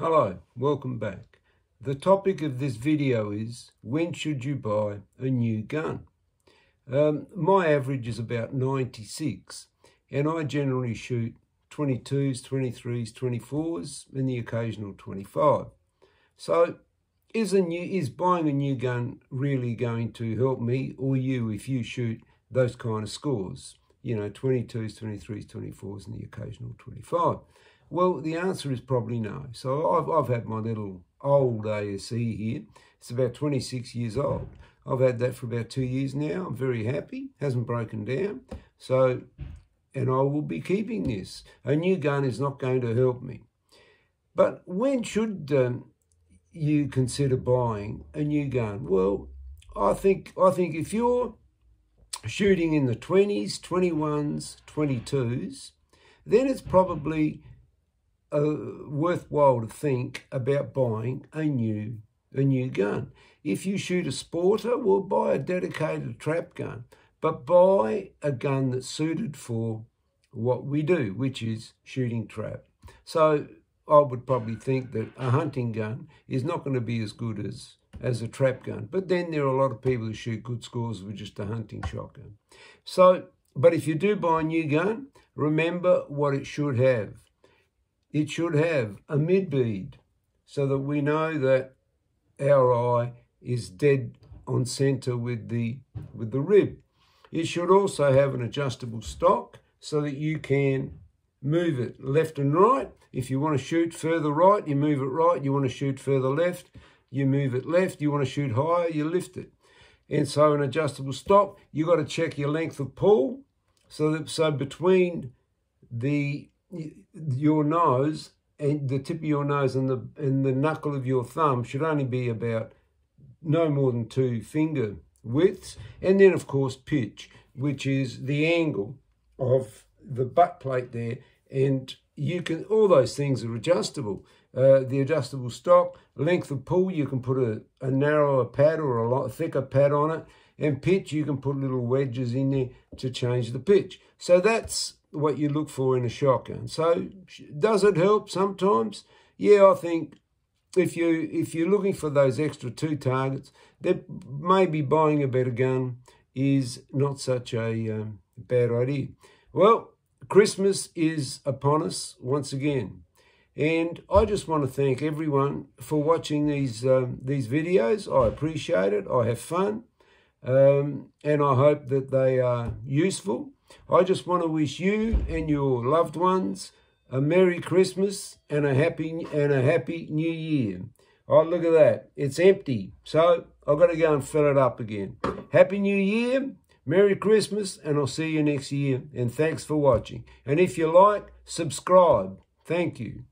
Hello, welcome back. The topic of this video is, when should you buy a new gun? My average is about 96, and I generally shoot 22s, 23s, 24s, and the occasional 25. So is buying a new gun really going to help me or you if you shoot those kind of scores? You know, 22s, 23s, 24s, and the occasional 25. Well, the answer is probably no. So I've had my little old ASE here. It's about 26 years old. I've had that for about 2 years now. I'm very happy. Hasn't broken down. So, and I will be keeping this. A new gun is not going to help me. But when should you consider buying a new gun? Well, I think if you're shooting in the 20s, 21s, 22s, then it's probably worthwhile to think about buying a new gun. If you shoot a sporter, well, buy a dedicated trap gun, but buy a gun that's suited for what we do, which is shooting trap. So I would probably think that a hunting gun is not going to be as good as a trap gun, but then there are a lot of people who shoot good scores with just a hunting shotgun. So, but if you do buy a new gun, remember what it should have. It should have a mid bead so that we know that our eye is dead on center with the rib. It should also have an adjustable stock so that you can move it left and right. If you want to shoot further right, you move it right. You want to shoot further left, you move it left. You want to shoot higher, you lift it. And so an adjustable stock, you've got to check your length of pull so between your nose and the tip of your nose and the knuckle of your thumb should only be about no more than 2 finger widths. And then of course pitch, which is the angle of the butt plate there, and you can, all those things are adjustable. The adjustable stock, length of pull, you can put a narrower pad or a thicker pad on it, and pitch, you can put little wedges in there to change the pitch. So that's what you look for in a shotgun. So does it help sometimes? Yeah, I think if you're looking for those extra 2 targets, then maybe buying a better gun is not such a bad idea. Well, Christmas is upon us once again, and I just want to thank everyone for watching these videos. I appreciate it. I have fun, and I hope that they are useful. I just want to wish you and your loved ones a Merry Christmas and a Happy New Year. Oh, look at that. It's empty. So I've got to go and fill it up again. Happy New Year, Merry Christmas, and I'll see you next year. And thanks for watching. And if you like, subscribe. Thank you.